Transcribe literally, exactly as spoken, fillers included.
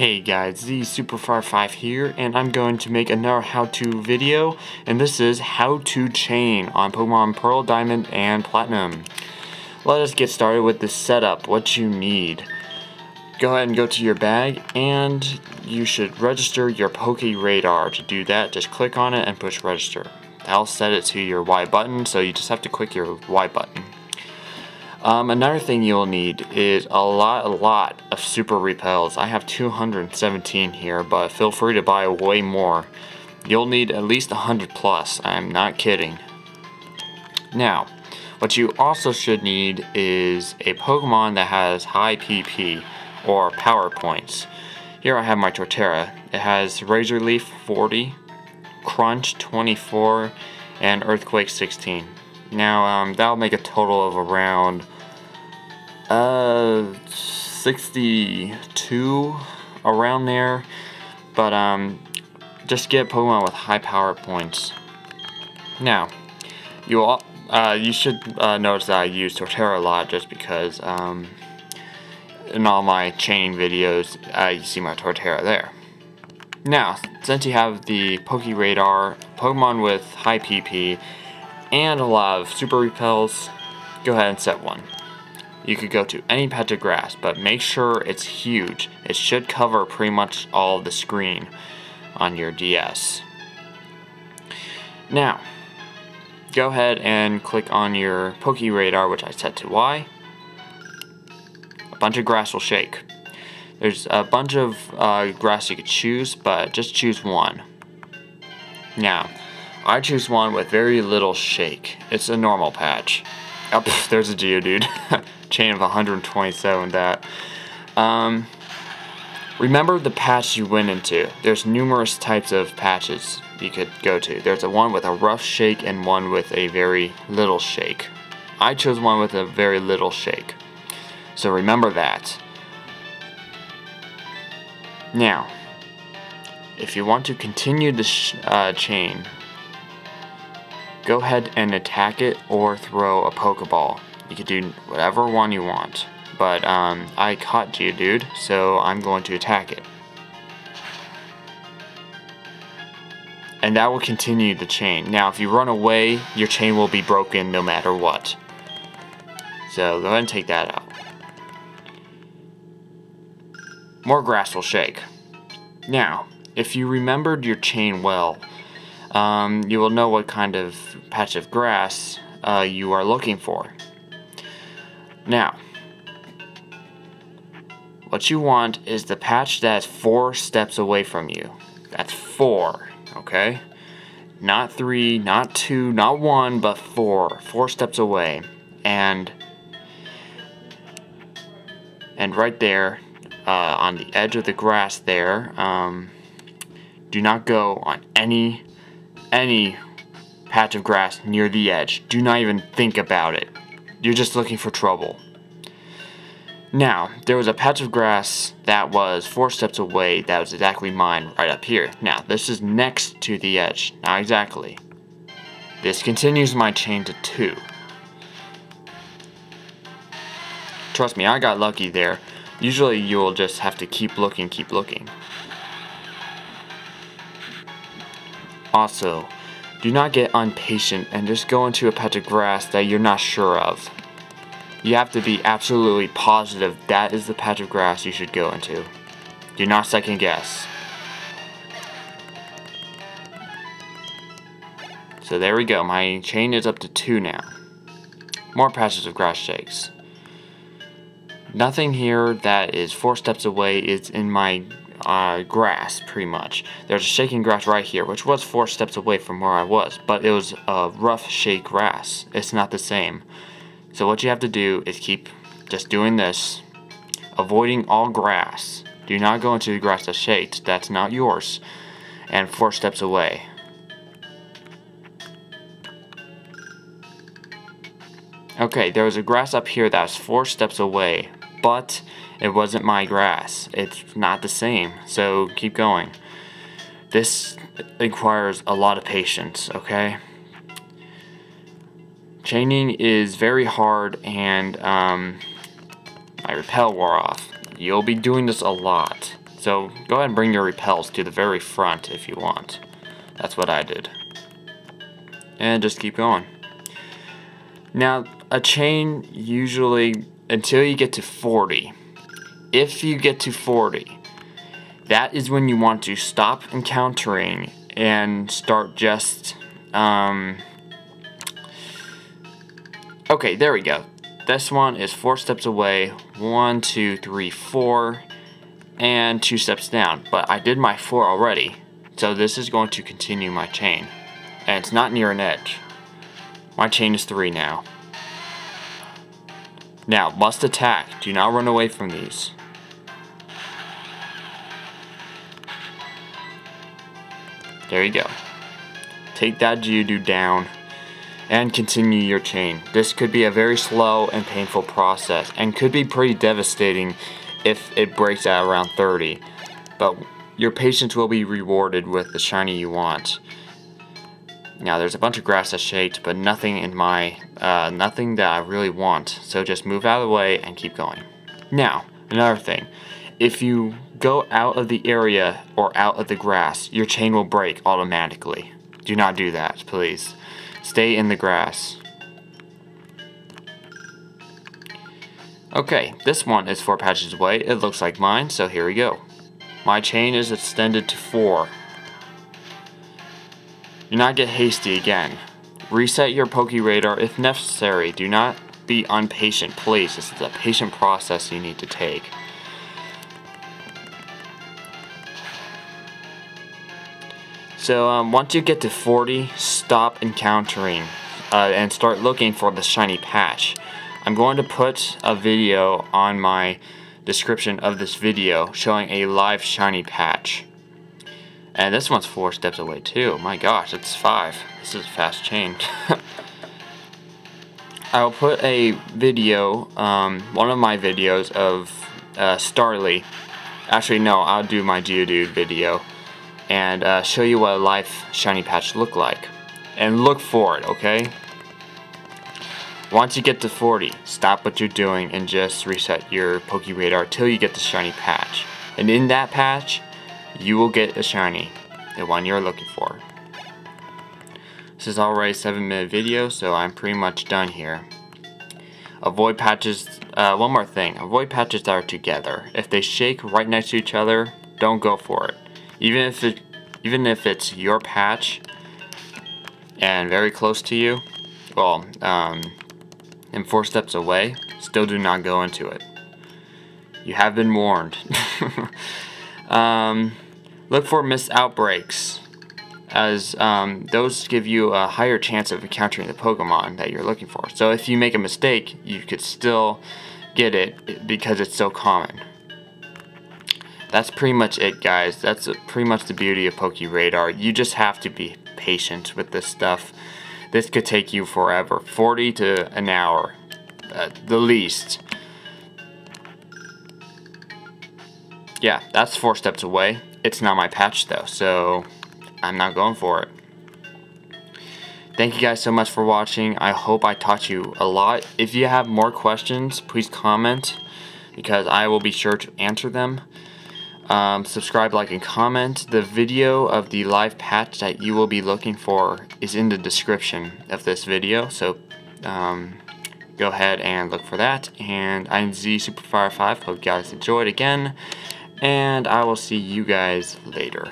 Hey guys, ZSuperFire five here, and I'm going to make another how-to video, and this is how to chain on Pokemon Pearl, Diamond, and Platinum. Let us get started with the setup, what you need. Go ahead and go to your bag, and you should register your Poké Radar. To do that, just click on it and push register. That'll set it to your Y button, so you just have to click your Y button. Um, another thing you'll need is a lot, a lot of super repels. I have two hundred seventeen here, but feel free to buy way more. You'll need at least one hundred plus, I'm not kidding. Now, what you also should need is a Pokemon that has high P P, or power points. Here I have my Torterra. It has Razor Leaf forty, Crunch twenty-four, and Earthquake sixteen. Now, um, that'll make a total of around uh, sixty-two, around there, but um, just get Pokemon with high power points. Now, you all, uh, you should uh, notice that I use Torterra a lot just because um, in all my chaining videos, uh, you see my Torterra there. Now, since you have the Poké Radar, Pokemon with high P P, and a lot of super repels, go ahead and set one. You could go to any patch of grass, but make sure it's huge. It should cover pretty much all of the screen on your D S. Now, go ahead and click on your Poké Radar, which I set to Y. A bunch of grass will shake. There's a bunch of uh, grass you could choose, but just choose one. Now, I choose one with very little shake. It's a normal patch. Oh, pff, there's a Geodude. Chain of one hundred twenty-seven, that. Um, remember the patch you went into. There's numerous types of patches you could go to. There's a one with a rough shake and one with a very little shake. I chose one with a very little shake. So remember that. Now, if you want to continue the sh uh, chain, go ahead and attack it or throw a Pokeball. You can do whatever one you want, but um, I caught Geodude, so I'm going to attack it. And that will continue the chain. Now, if you run away, your chain will be broken no matter what. So go ahead and take that out. More grass will shake. Now, if you remembered your chain well, Um, you will know what kind of patch of grass uh, you are looking for. Now, what you want is the patch that's four steps away from you. That's four, okay? Not three, not two, not one, but four. Four steps away. And, and right there, uh, on the edge of the grass there, um, do not go on any any patch of grass near the edge. Do not even think about it. You're just looking for trouble. Now, there was a patch of grass that was four steps away that was exactly mine right up here. Now, this is next to the edge. Not exactly. This continues my chain to two. Trust me, I got lucky there. Usually you'll just have to keep looking, keep looking. Also, do not get impatient and just go into a patch of grass that you're not sure of. You have to be absolutely positive that is the patch of grass you should go into. Do not second guess. So there we go, my chain is up to two now. More patches of grass shakes. Nothing here that is four steps away is in my Uh, grass, pretty much. There's a shaking grass right here, which was four steps away from where I was, but it was a rough shake grass. It's not the same. So what you have to do is keep just doing this, avoiding all grass. Do not go into the grass that's shaked. That's not yours. And four steps away. Okay, there was a grass up here that's four steps away, but it wasn't my grass. It's not the same, so keep going. This requires a lot of patience, okay? Chaining is very hard, and um, my repel wore off. You'll be doing this a lot, So go ahead and bring your repels to the very front if you want. That's what I did. And just keep going. Now, a chain usually, until you get to forty. If you get to forty, that is when you want to stop encountering and start just, um, okay, there we go. This one is four steps away, one, two, three, four, and two steps down. But I did my four already, so this is going to continue my chain. And it's not near an edge. My chain is three now. Now, must attack. Do not run away from these. There you go. Take that Geodude down and continue your chain. This could be a very slow and painful process and could be pretty devastating if it breaks at around thirty. But your patience will be rewarded with the shiny you want. Now, there's a bunch of grass that's shaped, but nothing in my, uh, nothing that I really want. So just move out of the way and keep going. Now, another thing. If you go out of the area or out of the grass, your chain will break automatically. Do not do that, please. Stay in the grass. Okay, this one is four patches away. It looks like mine, so here we go. My chain is extended to four. Do not get hasty again. Reset your Poké Radar if necessary. Do not be impatient, please. This is a patient process you need to take. So um, once you get to forty, stop encountering uh, and start looking for the shiny patch. I'm going to put a video on my description of this video showing a live shiny patch. And this one's four steps away too. My gosh, it's five. This is a fast chain. I'll put a video, um, one of my videos of uh, Starly. Actually, no, I'll do my Geodude video and uh, show you what a live shiny patch look like. And look for it, okay? Once you get to forty, stop what you're doing and just reset your Poké Radar till you get the shiny patch. And in that patch, you will get a shiny, the one you're looking for. This is already a seven minute video, so I'm pretty much done here. Avoid patches, uh, one more thing, avoid patches that are together. If they shake right next to each other, don't go for it. Even if, it, even if it's your patch and very close to you, well, um, and four steps away, still do not go into it. You have been warned. um, Look for missed outbreaks, as um, those give you a higher chance of encountering the Pokemon that you're looking for. So if you make a mistake, you could still get it because it's so common. That's pretty much it, guys. That's pretty much the beauty of Poké Radar. You just have to be patient with this stuff. This could take you forever, forty to an hour, at the least. Yeah, that's four steps away. It's not my patch though, so I'm not going for it. Thank you guys so much for watching. I hope I taught you a lot. If you have more questions, please comment, because I will be sure to answer them. Um, subscribe, like, and comment. The video of the live patch that you will be looking for is in the description of this video, so um, go ahead and look for that. And I'm Z Super Fire five. Hope you guys enjoyed again. And I will see you guys later.